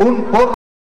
un por